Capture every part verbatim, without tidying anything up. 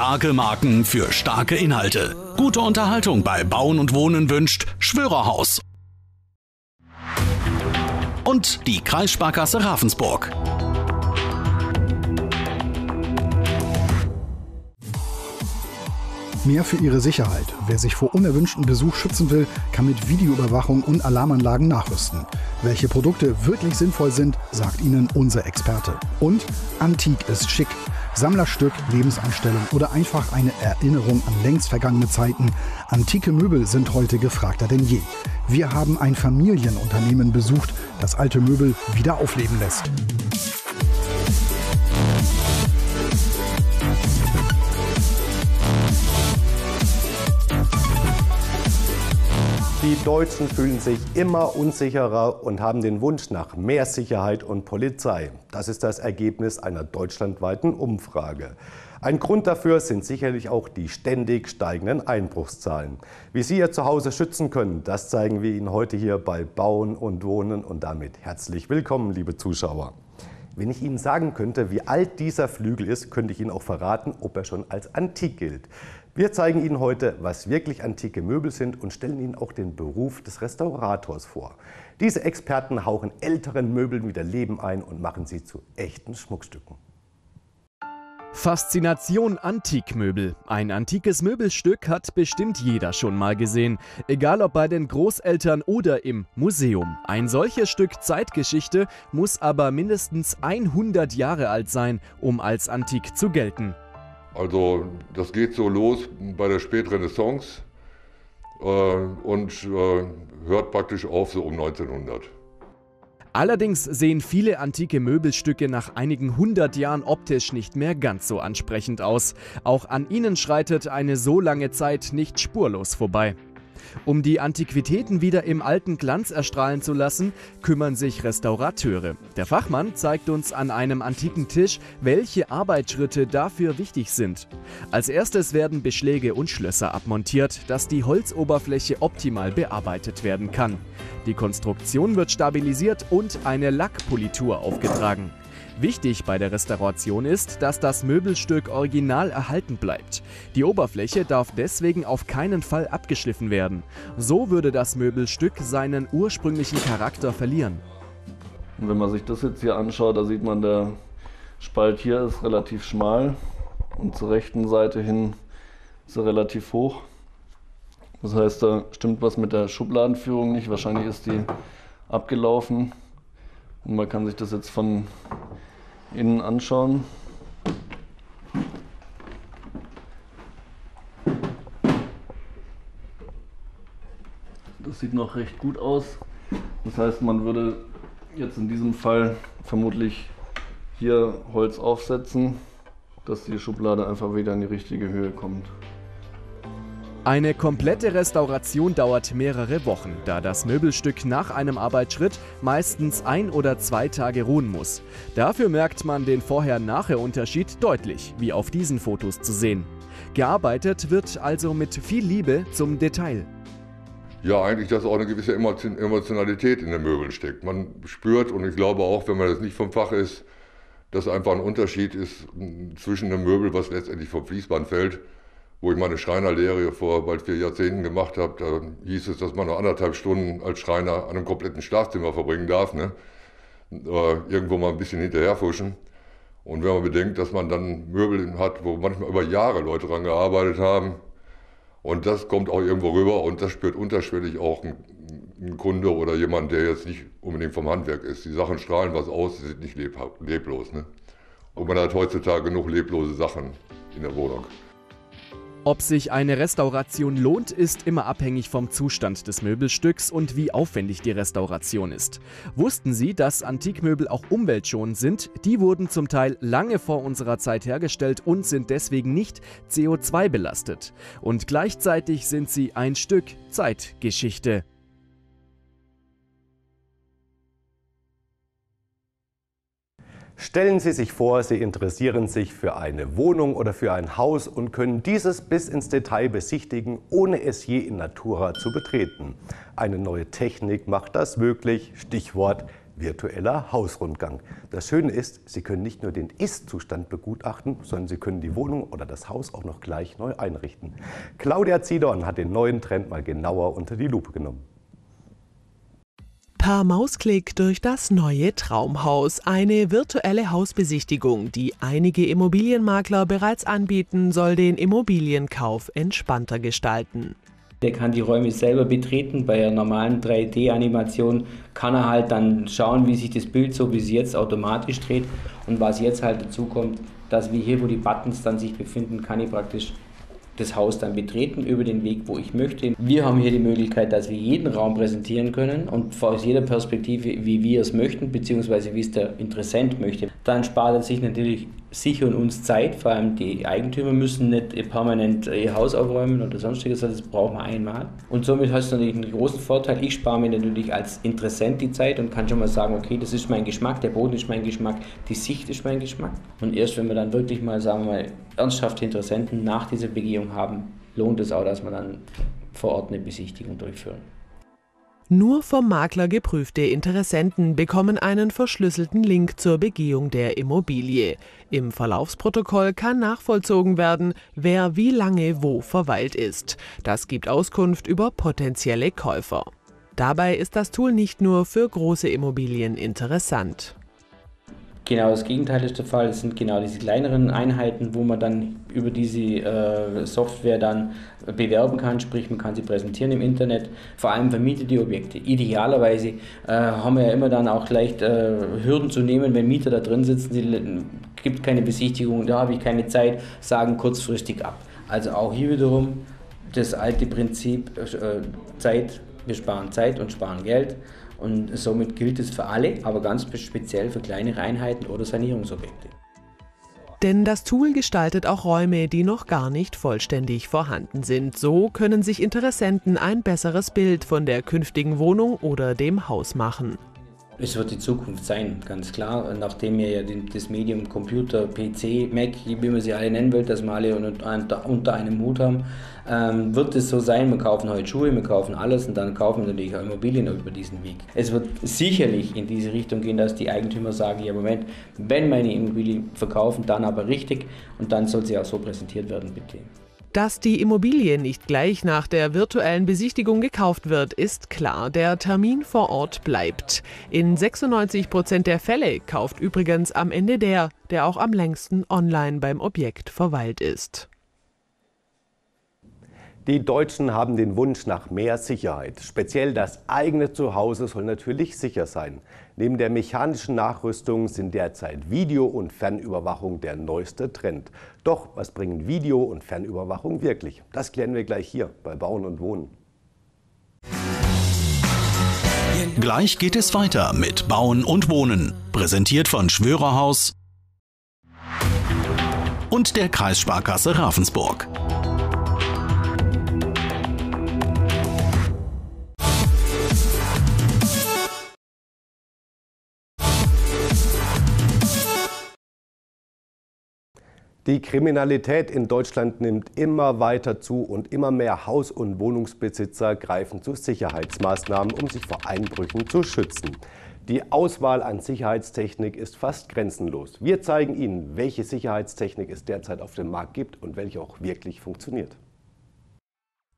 Starke Marken für starke Inhalte. Gute Unterhaltung bei Bauen und Wohnen wünscht Schwörerhaus. Und die Kreissparkasse Ravensburg. Mehr für Ihre Sicherheit. Wer sich vor unerwünschten Besuch schützen will, kann mit Videoüberwachung und Alarmanlagen nachrüsten. Welche Produkte wirklich sinnvoll sind, sagt Ihnen unser Experte. Und antik ist schick. Sammlerstück, Lebenseinstellung oder einfach eine Erinnerung an längst vergangene Zeiten. Antike Möbel sind heute gefragter denn je. Wir haben ein Familienunternehmen besucht, das alte Möbel wieder aufleben lässt. Die Deutschen fühlen sich immer unsicherer und haben den Wunsch nach mehr Sicherheit und Polizei. Das ist das Ergebnis einer deutschlandweiten Umfrage. Ein Grund dafür sind sicherlich auch die ständig steigenden Einbruchszahlen. Wie Sie Ihr Zuhause schützen können, das zeigen wir Ihnen heute hier bei Bauen und Wohnen. Und damit herzlich willkommen, liebe Zuschauer. Wenn ich Ihnen sagen könnte, wie alt dieser Flügel ist, könnte ich Ihnen auch verraten, ob er schon als antik gilt. Wir zeigen Ihnen heute, was wirklich antike Möbel sind und stellen Ihnen auch den Beruf des Restaurators vor. Diese Experten hauchen älteren Möbeln wieder Leben ein und machen sie zu echten Schmuckstücken. Faszination Antikmöbel. Ein antikes Möbelstück hat bestimmt jeder schon mal gesehen. Egal ob bei den Großeltern oder im Museum. Ein solches Stück Zeitgeschichte muss aber mindestens hundert Jahre alt sein, um als antik zu gelten. Also das geht so los bei der Spätrenaissance äh, und äh, hört praktisch auf so um neunzehnhundert. Allerdings sehen viele antike Möbelstücke nach einigen hundert Jahren optisch nicht mehr ganz so ansprechend aus. Auch an ihnen schreitet eine so lange Zeit nicht spurlos vorbei. Um die Antiquitäten wieder im alten Glanz erstrahlen zu lassen, kümmern sich Restaurateure. Der Fachmann zeigt uns an einem antiken Tisch, welche Arbeitsschritte dafür wichtig sind. Als erstes werden Beschläge und Schlösser abmontiert, dass die Holzoberfläche optimal bearbeitet werden kann. Die Konstruktion wird stabilisiert und eine Lackpolitur aufgetragen. Wichtig bei der Restauration ist, dass das Möbelstück original erhalten bleibt. Die Oberfläche darf deswegen auf keinen Fall abgeschliffen werden. So würde das Möbelstück seinen ursprünglichen Charakter verlieren. Wenn man sich das jetzt hier anschaut, da sieht man, der Spalt hier ist relativ schmal und zur rechten Seite hin ist er relativ hoch. Das heißt, da stimmt was mit der Schubladenführung nicht. Wahrscheinlich ist die abgelaufen und man kann sich das jetzt von innen anschauen. Das sieht noch recht gut aus. Das heißt, man würde jetzt in diesem Fall vermutlich hier Holz aufsetzen, dass die Schublade einfach wieder in die richtige Höhe kommt. Eine komplette Restauration dauert mehrere Wochen, da das Möbelstück nach einem Arbeitsschritt meistens ein oder zwei Tage ruhen muss. Dafür merkt man den Vorher-Nachher-Unterschied deutlich, wie auf diesen Fotos zu sehen. Gearbeitet wird also mit viel Liebe zum Detail. Ja, eigentlich, dass auch eine gewisse Emotionalität in den Möbeln steckt. Man spürt, und ich glaube auch, wenn man das nicht vom Fach ist, dass einfach ein Unterschied ist zwischen einem Möbel, was letztendlich vom Fließband fällt, wo ich meine Schreinerlehre vor bald vier Jahrzehnten gemacht habe, da hieß es, dass man nur anderthalb Stunden als Schreiner an einem kompletten Schlafzimmer verbringen darf. Ne? Irgendwo mal ein bisschen hinterherfuschen. Und wenn man bedenkt, dass man dann Möbel hat, wo manchmal über Jahre Leute dran gearbeitet haben, und das kommt auch irgendwo rüber und das spürt unterschwellig auch ein, ein Kunde oder jemand, der jetzt nicht unbedingt vom Handwerk ist. Die Sachen strahlen was aus, sie sind nicht lebhaft, leblos. Ne? Und man hat heutzutage genug leblose Sachen in der Wohnung. Ob sich eine Restauration lohnt, ist immer abhängig vom Zustand des Möbelstücks und wie aufwendig die Restauration ist. Wussten Sie, dass Antikmöbel auch umweltschonend sind? Die wurden zum Teil lange vor unserer Zeit hergestellt und sind deswegen nicht C O zwei belastet. Und gleichzeitig sind sie ein Stück Zeitgeschichte. Stellen Sie sich vor, Sie interessieren sich für eine Wohnung oder für ein Haus und können dieses bis ins Detail besichtigen, ohne es je in Natura zu betreten. Eine neue Technik macht das möglich, Stichwort virtueller Hausrundgang. Das Schöne ist, Sie können nicht nur den Ist-Zustand begutachten, sondern Sie können die Wohnung oder das Haus auch noch gleich neu einrichten. Claudia Zidon hat den neuen Trend mal genauer unter die Lupe genommen. Per Mausklick durch das neue Traumhaus. Eine virtuelle Hausbesichtigung, die einige Immobilienmakler bereits anbieten, soll den Immobilienkauf entspannter gestalten. Der kann die Räume selber betreten. Bei einer normalen drei D Animation kann er halt dann schauen, wie sich das Bild so bis jetzt automatisch dreht. Und was jetzt halt dazu kommt, dass wir hier, wo die Buttons dann sich befinden, kann ich praktisch das Haus dann betreten über den Weg, wo ich möchte. Wir haben hier die Möglichkeit, dass wir jeden Raum präsentieren können und aus jeder Perspektive, wie wir es möchten, beziehungsweise wie es der Interessent möchte. Dann spart er sich natürlich sich und uns Zeit, vor allem die Eigentümer müssen nicht permanent ihr Haus aufräumen oder sonstiges, das brauchen wir einmal. Und somit hast du natürlich einen großen Vorteil, ich spare mir natürlich als Interessent die Zeit und kann schon mal sagen, okay, das ist mein Geschmack, der Boden ist mein Geschmack, die Sicht ist mein Geschmack. Und erst wenn wir dann wirklich mal, sagen wir mal, ernsthafte Interessenten nach dieser Begehung haben, lohnt es auch, dass wir dann vor Ort eine Besichtigung durchführen. Nur vom Makler geprüfte Interessenten bekommen einen verschlüsselten Link zur Begehung der Immobilie. Im Verlaufsprotokoll kann nachvollzogen werden, wer wie lange wo verweilt ist. Das gibt Auskunft über potenzielle Käufer. Dabei ist das Tool nicht nur für große Immobilien interessant. Genau das Gegenteil ist der Fall. Es sind genau diese kleineren Einheiten, wo man dann über diese äh, Software dann bewerben kann, sprich man kann sie präsentieren im Internet. Vor allem vermietete Objekte. Idealerweise äh, haben wir ja immer dann auch leicht äh, Hürden zu nehmen, wenn Mieter da drin sitzen, die gibt keine Besichtigung, da habe ich keine Zeit, sagen kurzfristig ab. Also auch hier wiederum das alte Prinzip äh, Zeit, wir sparen Zeit und sparen Geld. Und somit gilt es für alle, aber ganz speziell für kleinere Einheiten oder Sanierungsobjekte. Denn das Tool gestaltet auch Räume, die noch gar nicht vollständig vorhanden sind. So können sich Interessenten ein besseres Bild von der künftigen Wohnung oder dem Haus machen. Es wird die Zukunft sein, ganz klar, nachdem ihr ja das Medium Computer, P C, Mac, wie man sie alle nennen will, dass wir alle unter einem Hut haben, ähm, wird es so sein, wir kaufen heute Schuhe, wir kaufen alles und dann kaufen wir natürlich auch Immobilien über diesen Weg. Es wird sicherlich in diese Richtung gehen, dass die Eigentümer sagen, ja Moment, wenn meine Immobilie verkaufen, dann aber richtig und dann soll sie auch so präsentiert werden, bitte. Dass die Immobilie nicht gleich nach der virtuellen Besichtigung gekauft wird, ist klar. Der Termin vor Ort bleibt. In sechsundneunzig Prozent der Fälle kauft übrigens am Ende der, der auch am längsten online beim Objekt verweilt ist. Die Deutschen haben den Wunsch nach mehr Sicherheit. Speziell das eigene Zuhause soll natürlich sicher sein. Neben der mechanischen Nachrüstung sind derzeit Video- und Fernüberwachung der neueste Trend. Doch was bringen Video- und Fernüberwachung wirklich? Das klären wir gleich hier bei Bauen und Wohnen. Gleich geht es weiter mit Bauen und Wohnen. Präsentiert von Schwörerhaus und der Kreissparkasse Ravensburg. Die Kriminalität in Deutschland nimmt immer weiter zu und immer mehr Haus- und Wohnungsbesitzer greifen zu Sicherheitsmaßnahmen, um sich vor Einbrüchen zu schützen. Die Auswahl an Sicherheitstechnik ist fast grenzenlos. Wir zeigen Ihnen, welche Sicherheitstechnik es derzeit auf dem Markt gibt und welche auch wirklich funktioniert.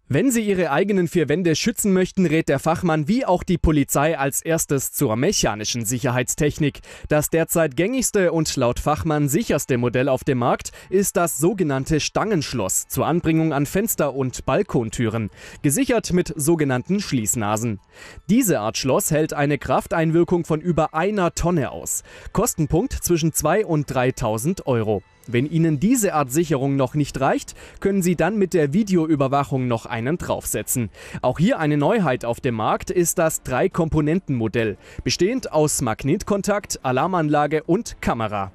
Wenn Sie Ihre eigenen vier Wände schützen möchten, rät der Fachmann wie auch die Polizei als erstes zur mechanischen Sicherheitstechnik. Das derzeit gängigste und laut Fachmann sicherste Modell auf dem Markt ist das sogenannte Stangenschloss zur Anbringung an Fenster- und Balkontüren, gesichert mit sogenannten Schließnasen. Diese Art Schloss hält eine Krafteinwirkung von über einer Tonne aus. Kostenpunkt zwischen zweitausend und dreitausend Euro. Wenn Ihnen diese Art Sicherung noch nicht reicht, können Sie dann mit der Videoüberwachung noch einen draufsetzen. Auch hier eine Neuheit auf dem Markt ist das Drei-Komponenten-Modell, bestehend aus Magnetkontakt, Alarmanlage und Kamera.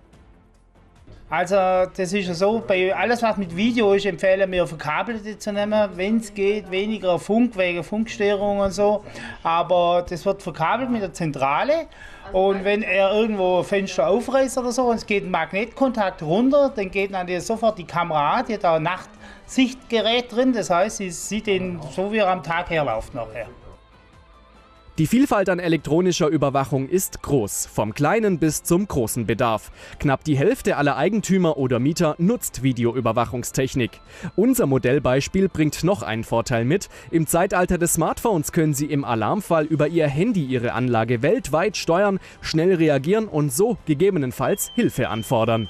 Also das ist ja so, bei alles was mit Video ist, empfehle mir verkabelte zu nehmen, wenn es geht, weniger Funk, wegen Funkstörungen und so, aber das wird verkabelt mit der Zentrale und wenn er irgendwo ein Fenster aufreißt oder so und es geht ein Magnetkontakt runter, dann geht dann sofort die Kamera, die hat auch ein Nachtsichtgerät drin, das heißt, sie sieht ihn so, wie er am Tag herläuft nachher. Die Vielfalt an elektronischer Überwachung ist groß, vom kleinen bis zum großen Bedarf. Knapp die Hälfte aller Eigentümer oder Mieter nutzt Videoüberwachungstechnik. Unser Modellbeispiel bringt noch einen Vorteil mit. Im Zeitalter des Smartphones können Sie im Alarmfall über Ihr Handy Ihre Anlage weltweit steuern, schnell reagieren und so gegebenenfalls Hilfe anfordern.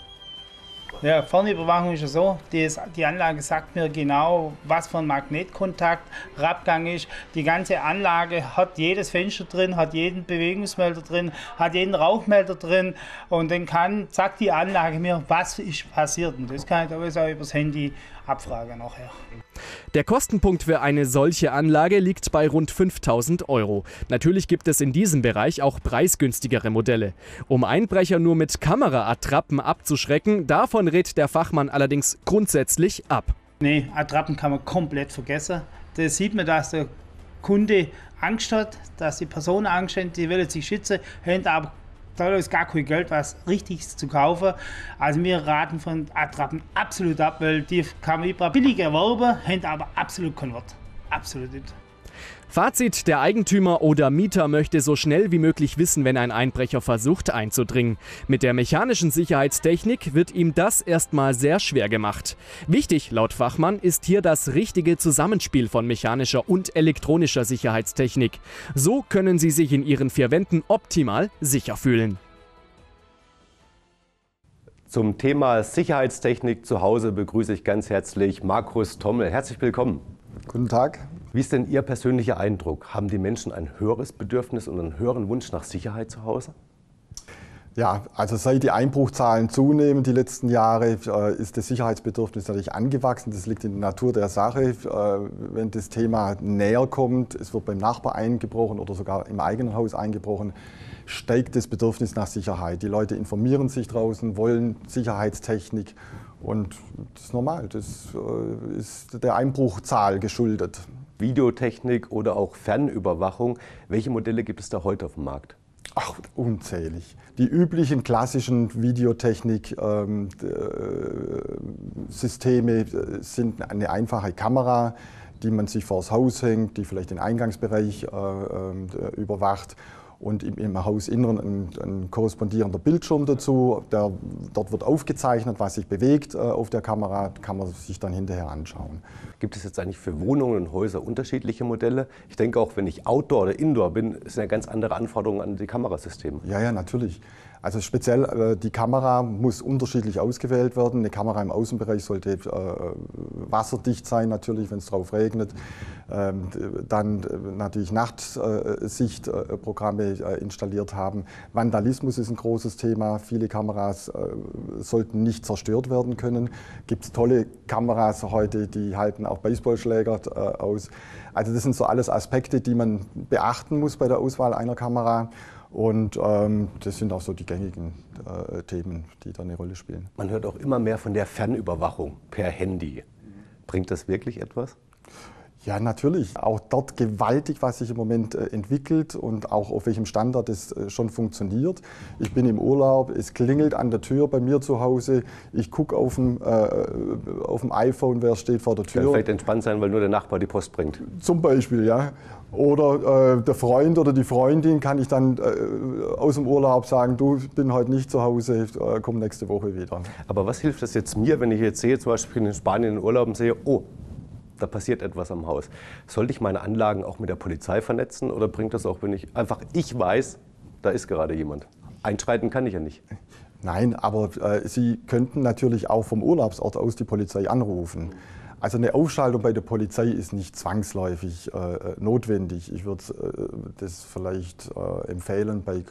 Ja, Fernüberwachung ist ja so, die, ist, die Anlage sagt mir genau, was für ein Magnetkontakt, Abgang ist. Die ganze Anlage hat jedes Fenster drin, hat jeden Bewegungsmelder drin, hat jeden Rauchmelder drin. Und dann kann, sagt die Anlage mir, was ist passiert. Und das kann ich aber auch übers Handy Abfrage nachher. Der Kostenpunkt für eine solche Anlage liegt bei rund fünftausend Euro. Natürlich gibt es in diesem Bereich auch preisgünstigere Modelle. Um Einbrecher nur mit Kameraattrappen abzuschrecken, davon rät der Fachmann allerdings grundsätzlich ab. Nee, Attrappen kann man komplett vergessen. Das sieht man, dass der Kunde Angst hat, dass die Person Angst hat, die will sich schützen, hängt aber da ist gar kein Geld, was Richtiges zu kaufen. Also wir raten von Attrappen absolut ab, weil die kann man immer billig erwerben, haben aber absolut keinen Wert. Absolut nicht. Fazit, der Eigentümer oder Mieter möchte so schnell wie möglich wissen, wenn ein Einbrecher versucht einzudringen. Mit der mechanischen Sicherheitstechnik wird ihm das erstmal sehr schwer gemacht. Wichtig, laut Fachmann, ist hier das richtige Zusammenspiel von mechanischer und elektronischer Sicherheitstechnik. So können Sie sich in Ihren vier Wänden optimal sicher fühlen. Zum Thema Sicherheitstechnik zu Hause begrüße ich ganz herzlich Markus Tommel. Herzlich willkommen. Guten Tag. Wie ist denn Ihr persönlicher Eindruck? Haben die Menschen ein höheres Bedürfnis und einen höheren Wunsch nach Sicherheit zu Hause? Ja, also seit die Einbruchzahlen zunehmen die letzten Jahre, ist das Sicherheitsbedürfnis natürlich angewachsen. Das liegt in der Natur der Sache. Wenn das Thema näher kommt, es wird beim Nachbar eingebrochen oder sogar im eigenen Haus eingebrochen, steigt das Bedürfnis nach Sicherheit. Die Leute informieren sich draußen, wollen Sicherheitstechnik. Und das ist normal, das ist der Einbruchzahl geschuldet. Videotechnik oder auch Fernüberwachung, welche Modelle gibt es da heute auf dem Markt? Ach, unzählig. Die üblichen klassischen Videotechnik-Systeme sind eine einfache Kamera, die man sich vors Haus hängt, die vielleicht den Eingangsbereich überwacht. Und im, im Hausinneren ein, ein korrespondierender Bildschirm dazu. Der, dort wird aufgezeichnet, was sich bewegt äh, auf der Kamera, kann man sich dann hinterher anschauen. Gibt es jetzt eigentlich für Wohnungen und Häuser unterschiedliche Modelle? Ich denke auch, wenn ich Outdoor oder Indoor bin, sind ja ganz andere Anforderungen an die Kamerasysteme. Ja, ja, natürlich. Also speziell äh, die Kamera muss unterschiedlich ausgewählt werden. Eine Kamera im Außenbereich sollte äh, wasserdicht sein, natürlich, wenn es drauf regnet. Ähm, dann äh, natürlich Nachtsichtprogramme äh, installiert haben. Vandalismus ist ein großes Thema. Viele Kameras äh, sollten nicht zerstört werden können. Gibt es tolle Kameras heute, die halten auch Baseballschläger äh, aus. Also das sind so alles Aspekte, die man beachten muss bei der Auswahl einer Kamera. Und ähm, das sind auch so die gängigen äh, Themen, die da eine Rolle spielen. Man hört auch immer mehr von der Fernüberwachung per Handy. Bringt das wirklich etwas? Ja, natürlich. Auch dort gewaltig, was sich im Moment entwickelt und auch auf welchem Standard es schon funktioniert. Ich bin im Urlaub, es klingelt an der Tür bei mir zu Hause. Ich gucke auf dem, äh, auf dem iPhone, wer steht vor der Tür. Kann vielleicht entspannt sein, weil nur der Nachbar die Post bringt. Zum Beispiel, ja. Oder äh, der Freund oder die Freundin kann ich dann äh, aus dem Urlaub sagen, du, ich bin heute nicht zu Hause, äh, komm nächste Woche wieder. Aber was hilft das jetzt mir, wenn ich jetzt sehe, zum Beispiel in Spanien in Urlaub und sehe, oh, da passiert etwas am Haus. Sollte ich meine Anlagen auch mit der Polizei vernetzen oder bringt das auch, wenn ich einfach ich weiß, da ist gerade jemand? Einschreiten kann ich ja nicht. Nein, aber äh, Sie könnten natürlich auch vom Urlaubsort aus die Polizei anrufen. Also eine Aufschaltung bei der Polizei ist nicht zwangsläufig äh, notwendig. Ich würde äh, das vielleicht äh, empfehlen, bei,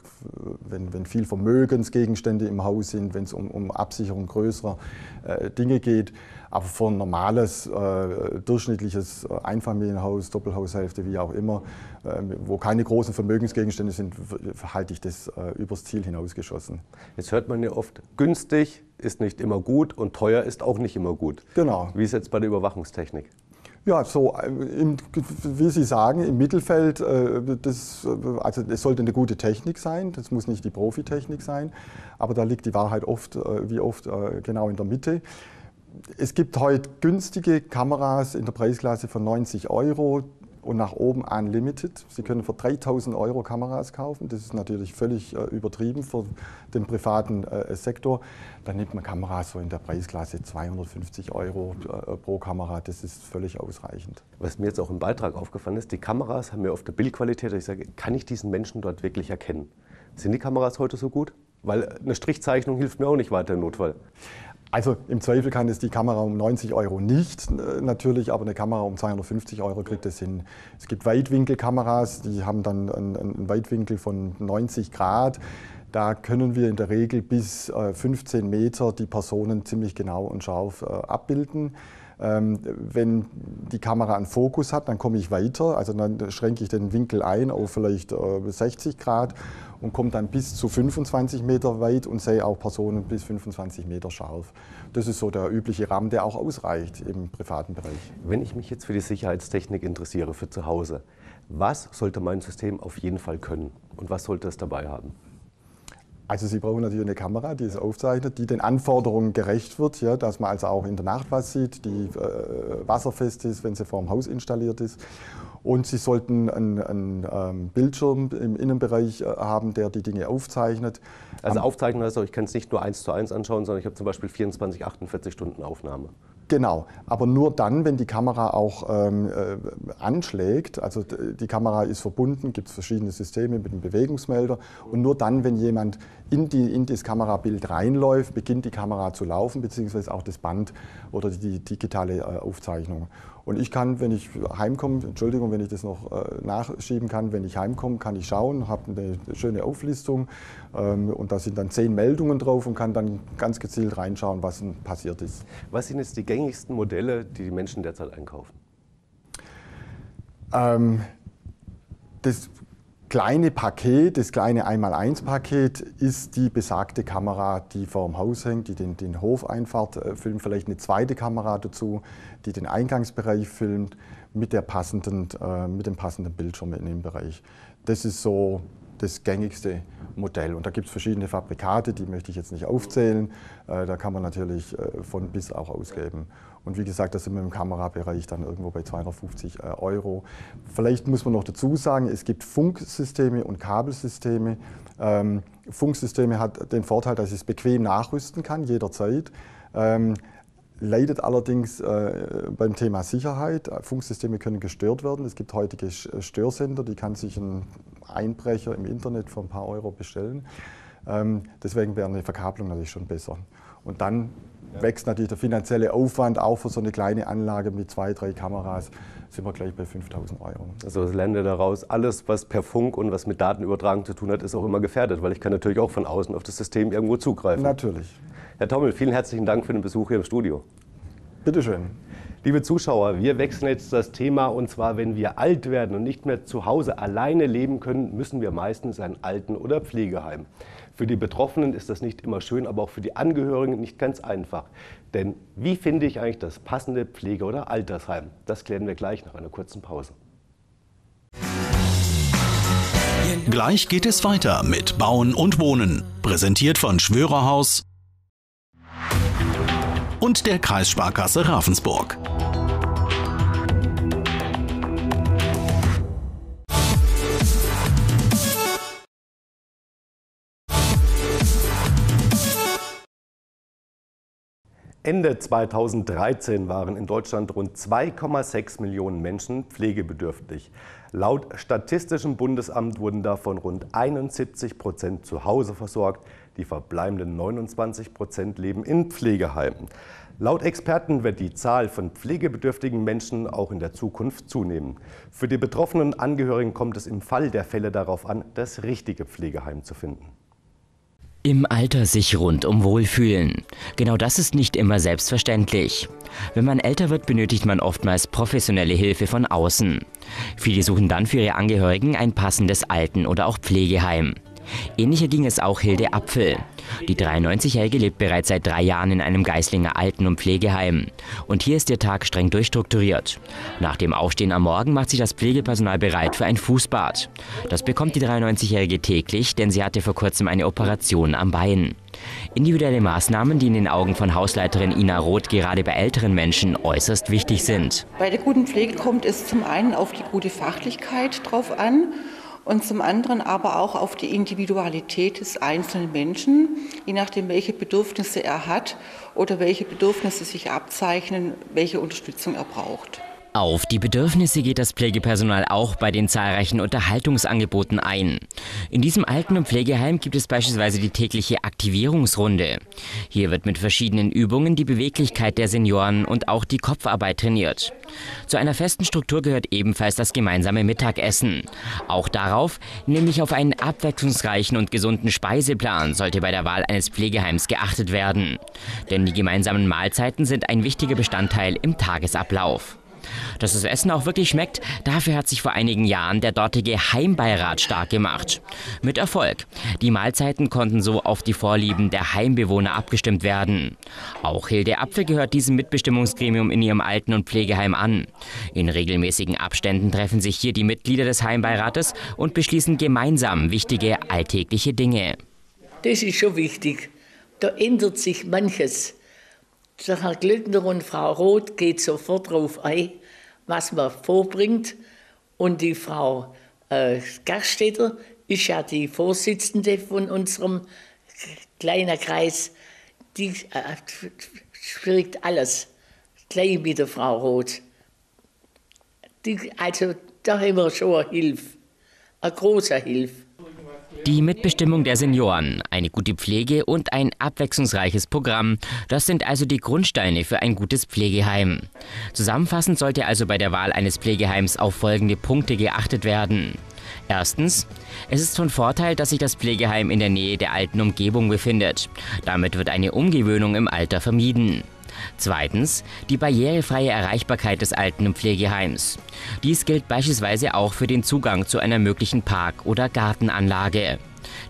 wenn, wenn viel Vermögensgegenstände im Haus sind, wenn es um, um Absicherung größerer äh, Dinge geht. Aber für ein normales, äh, durchschnittliches Einfamilienhaus, Doppelhaushälfte, wie auch immer, äh, wo keine großen Vermögensgegenstände sind, halte ich das äh, übers Ziel hinausgeschossen. Jetzt hört man ja oft, günstig ist nicht immer gut und teuer ist auch nicht immer gut. Genau. Wie ist jetzt bei der Überwachungstechnik? Ja, so, im, wie Sie sagen, im Mittelfeld, das, also es sollte eine gute Technik sein, das muss nicht die Profitechnik sein, aber da liegt die Wahrheit oft, wie oft, genau in der Mitte. Es gibt heute günstige Kameras in der Preisklasse von neunzig Euro. und nach oben unlimited. Sie können für dreitausend Euro Kameras kaufen. Das ist natürlich völlig äh, übertrieben für den privaten äh, Sektor. Dann nimmt man Kameras so in der Preisklasse zweihundertfünfzig Euro äh, pro Kamera. Das ist völlig ausreichend. Was mir jetzt auch im Beitrag aufgefallen ist, die Kameras haben ja oft eine Bildqualität. Ich sage, kann ich diesen Menschen dort wirklich erkennen? Sind die Kameras heute so gut? Weil eine Strichzeichnung hilft mir auch nicht weiter im Notfall. Also im Zweifel kann es die Kamera um neunzig Euro nicht, natürlich, aber eine Kamera um zweihundertfünfzig Euro kriegt es hin. Es gibt Weitwinkelkameras, die haben dann einen, einen Weitwinkel von neunzig Grad. Da können wir in der Regel bis fünfzehn Meter die Personen ziemlich genau und scharf abbilden. Wenn die Kamera einen Fokus hat, dann komme ich weiter, also dann schränke ich den Winkel ein auf vielleicht sechzig Grad und komme dann bis zu fünfundzwanzig Meter weit und sehe auch Personen bis fünfundzwanzig Meter scharf. Das ist so der übliche Rahmen, der auch ausreicht im privaten Bereich. Wenn ich mich jetzt für die Sicherheitstechnik interessiere, für zu Hause, was sollte mein System auf jeden Fall können und was sollte es dabei haben? Also Sie brauchen natürlich eine Kamera, die es aufzeichnet, die den Anforderungen gerecht wird, ja, dass man also auch in der Nacht was sieht, die äh, wasserfest ist, wenn sie vor dem Haus installiert ist. Und Sie sollten einen, einen ähm, Bildschirm im Innenbereich äh, haben, der die Dinge aufzeichnet. Also aufzeichnen heißt auch, ich kann es nicht nur eins zu eins anschauen, sondern ich habe zum Beispiel vierundzwanzig, achtundvierzig Stunden Aufnahme. Genau, aber nur dann, wenn die Kamera auch ähm, äh, anschlägt, also die Kamera ist verbunden, gibt es verschiedene Systeme mit dem Bewegungsmelder und nur dann, wenn jemand in, die, in das Kamerabild reinläuft, beginnt die Kamera zu laufen, beziehungsweise auch das Band oder die, die digitale äh, Aufzeichnung. Und ich kann, wenn ich heimkomme, Entschuldigung, wenn ich das noch äh, nachschieben kann, wenn ich heimkomme, kann ich schauen, habe eine schöne Auflistung ähm, und da sind dann zehn Meldungen drauf und kann dann ganz gezielt reinschauen, was passiert ist. Was sind jetzt die gängigsten Modelle, die die Menschen derzeit einkaufen? Ähm, das kleine Paket, das kleine Einmal-eins-Paket ist die besagte Kamera, die vor dem Haus hängt, die den, den Hofeinfahrt äh, filmt, vielleicht eine zweite Kamera dazu, die den Eingangsbereich filmt, mit, der passenden, äh, mit dem passenden Bildschirm in dem Bereich. Das ist so das gängigste Modell. Und da gibt es verschiedene Fabrikate, die möchte ich jetzt nicht aufzählen. Äh, da kann man natürlich äh, von bis auch ausgeben. Und wie gesagt, da sind wir im Kamerabereich dann irgendwo bei zweihundertfünfzig Euro. Vielleicht muss man noch dazu sagen, es gibt Funksysteme und Kabelsysteme. Ähm, Funksysteme hat den Vorteil, dass ich es bequem nachrüsten kann, jederzeit. Ähm, leidet allerdings äh, beim Thema Sicherheit. Funksysteme können gestört werden. Es gibt heutige Störsender, die kann sich ein Einbrecher im Internet für ein paar Euro bestellen. Ähm, deswegen wäre eine Verkabelung natürlich schon besser. Und dann wächst natürlich der finanzielle Aufwand, auch für so eine kleine Anlage mit zwei, drei Kameras, sind wir gleich bei fünftausend Euro. Also das lerne daraus, alles was per Funk und was mit Datenübertragung zu tun hat, ist auch immer gefährdet, weil ich kann natürlich auch von außen auf das System irgendwo zugreifen. Natürlich. Herr Tommel, vielen herzlichen Dank für den Besuch hier im Studio. Bitte schön. Liebe Zuschauer, wir wechseln jetzt das Thema und zwar, wenn wir alt werden und nicht mehr zu Hause alleine leben können, müssen wir meistens ein Alten- oder Pflegeheim. Für die Betroffenen ist das nicht immer schön, aber auch für die Angehörigen nicht ganz einfach. Denn wie finde ich eigentlich das passende Pflege- oder Altersheim? Das klären wir gleich nach einer kurzen Pause. Gleich geht es weiter mit Bauen und Wohnen. Präsentiert von Schwörerhaus und der Kreissparkasse Ravensburg. Ende zweitausenddreizehn waren in Deutschland rund zwei Komma sechs Millionen Menschen pflegebedürftig. Laut Statistischem Bundesamt wurden davon rund einundsiebzig Prozent zu Hause versorgt. Die verbleibenden neunundzwanzig Prozent leben in Pflegeheimen. Laut Experten wird die Zahl von pflegebedürftigen Menschen auch in der Zukunft zunehmen. Für die betroffenen Angehörigen kommt es im Fall der Fälle darauf an, das richtige Pflegeheim zu finden. Im Alter sich rundum wohlfühlen. Genau das ist nicht immer selbstverständlich. Wenn man älter wird, benötigt man oftmals professionelle Hilfe von außen. Viele suchen dann für ihre Angehörigen ein passendes Alten- oder auch Pflegeheim. Ähnlicher ging es auch Hilde Apfel. Die dreiundneunzigjährige lebt bereits seit drei Jahren in einem Geißlinger Alten- und Pflegeheim. Und hier ist ihr Tag streng durchstrukturiert. Nach dem Aufstehen am Morgen macht sich das Pflegepersonal bereit für ein Fußbad. Das bekommt die dreiundneunzigjährige täglich, denn sie hatte vor kurzem eine Operation am Bein. Individuelle Maßnahmen, die in den Augen von Hausleiterin Ina Roth gerade bei älteren Menschen äußerst wichtig sind. Bei der guten Pflege kommt es zum einen auf die gute Fachlichkeit drauf an und zum anderen aber auch auf die Individualität des einzelnen Menschen, je nachdem, welche Bedürfnisse er hat oder welche Bedürfnisse sich abzeichnen, welche Unterstützung er braucht. Auf die Bedürfnisse geht das Pflegepersonal auch bei den zahlreichen Unterhaltungsangeboten ein. In diesem Alten- und Pflegeheim gibt es beispielsweise die tägliche Aktivierungsrunde. Hier wird mit verschiedenen Übungen die Beweglichkeit der Senioren und auch die Kopfarbeit trainiert. Zu einer festen Struktur gehört ebenfalls das gemeinsame Mittagessen. Auch darauf, nämlich auf einen abwechslungsreichen und gesunden Speiseplan, sollte bei der Wahl eines Pflegeheims geachtet werden. Denn die gemeinsamen Mahlzeiten sind ein wichtiger Bestandteil im Tagesablauf. Dass das Essen auch wirklich schmeckt, dafür hat sich vor einigen Jahren der dortige Heimbeirat stark gemacht. Mit Erfolg. Die Mahlzeiten konnten so auf die Vorlieben der Heimbewohner abgestimmt werden. Auch Hilde Apfel gehört diesem Mitbestimmungsgremium in ihrem Alten- und Pflegeheim an. In regelmäßigen Abständen treffen sich hier die Mitglieder des Heimbeirates und beschließen gemeinsam wichtige alltägliche Dinge. Das ist schon wichtig. Da ändert sich manches. Der Herr Glöckner und Frau Roth geht sofort darauf ein, was man vorbringt. Und die Frau äh, Gerstädter ist ja die Vorsitzende von unserem kleinen Kreis. Die äh, spricht alles gleich mit der Frau Roth. Die, also da haben wir schon eine Hilfe, eine große Hilfe. Die Mitbestimmung der Senioren, eine gute Pflege und ein abwechslungsreiches Programm, das sind also die Grundsteine für ein gutes Pflegeheim. Zusammenfassend sollte also bei der Wahl eines Pflegeheims auf folgende Punkte geachtet werden. Erstens, es ist von Vorteil, dass sich das Pflegeheim in der Nähe der alten Umgebung befindet. Damit wird eine Umgewöhnung im Alter vermieden. Zweitens, die barrierefreie Erreichbarkeit des Alten- und Pflegeheims. Dies gilt beispielsweise auch für den Zugang zu einer möglichen Park- oder Gartenanlage.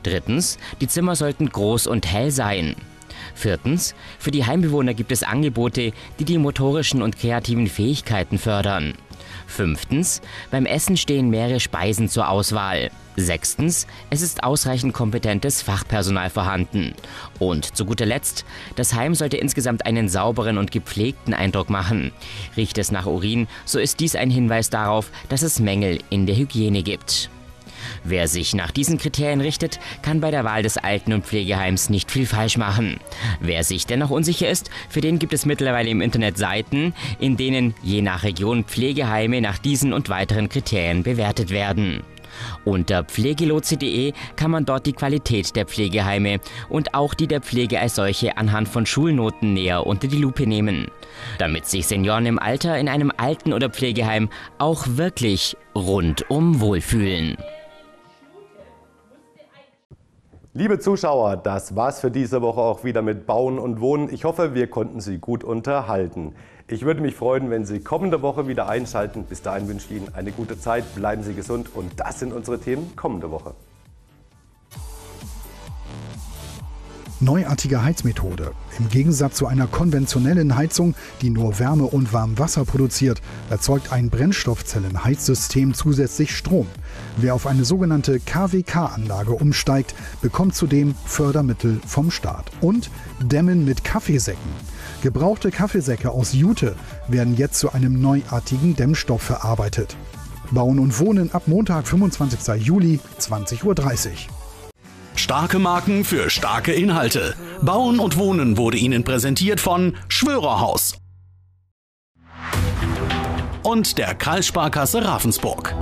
Drittens, die Zimmer sollten groß und hell sein. Viertens, für die Heimbewohner gibt es Angebote, die die motorischen und kreativen Fähigkeiten fördern. Fünftens, beim Essen stehen mehrere Speisen zur Auswahl. Sechstens, es ist ausreichend kompetentes Fachpersonal vorhanden. Und zu guter Letzt, das Heim sollte insgesamt einen sauberen und gepflegten Eindruck machen. Riecht es nach Urin, so ist dies ein Hinweis darauf, dass es Mängel in der Hygiene gibt. Wer sich nach diesen Kriterien richtet, kann bei der Wahl des Alten- und Pflegeheims nicht viel falsch machen. Wer sich dennoch unsicher ist, für den gibt es mittlerweile im Internet Seiten, in denen je nach Region Pflegeheime nach diesen und weiteren Kriterien bewertet werden. Unter pflegelotse punkt de kann man dort die Qualität der Pflegeheime und auch die der Pflege als solche anhand von Schulnoten näher unter die Lupe nehmen. Damit sich Senioren im Alter in einem Alten- oder Pflegeheim auch wirklich rundum wohlfühlen. Liebe Zuschauer, das war's für diese Woche auch wieder mit Bauen und Wohnen. Ich hoffe, wir konnten Sie gut unterhalten. Ich würde mich freuen, wenn Sie kommende Woche wieder einschalten. Bis dahin wünsche ich Ihnen eine gute Zeit, bleiben Sie gesund und das sind unsere Themen kommende Woche. Neuartige Heizmethode. Im Gegensatz zu einer konventionellen Heizung, die nur Wärme und warm Wasser produziert, erzeugt ein Brennstoffzellenheizsystem zusätzlich Strom. Wer auf eine sogenannte K W K-Anlage umsteigt, bekommt zudem Fördermittel vom Staat. Und Dämmen mit Kaffeesäcken. Gebrauchte Kaffeesäcke aus Jute werden jetzt zu einem neuartigen Dämmstoff verarbeitet. Bauen und Wohnen ab Montag, fünfundzwanzigsten Juli, zwanzig Uhr dreißig. Starke Marken für starke Inhalte. Bauen und Wohnen wurde Ihnen präsentiert von Schwörerhaus und der Kreissparkasse Ravensburg.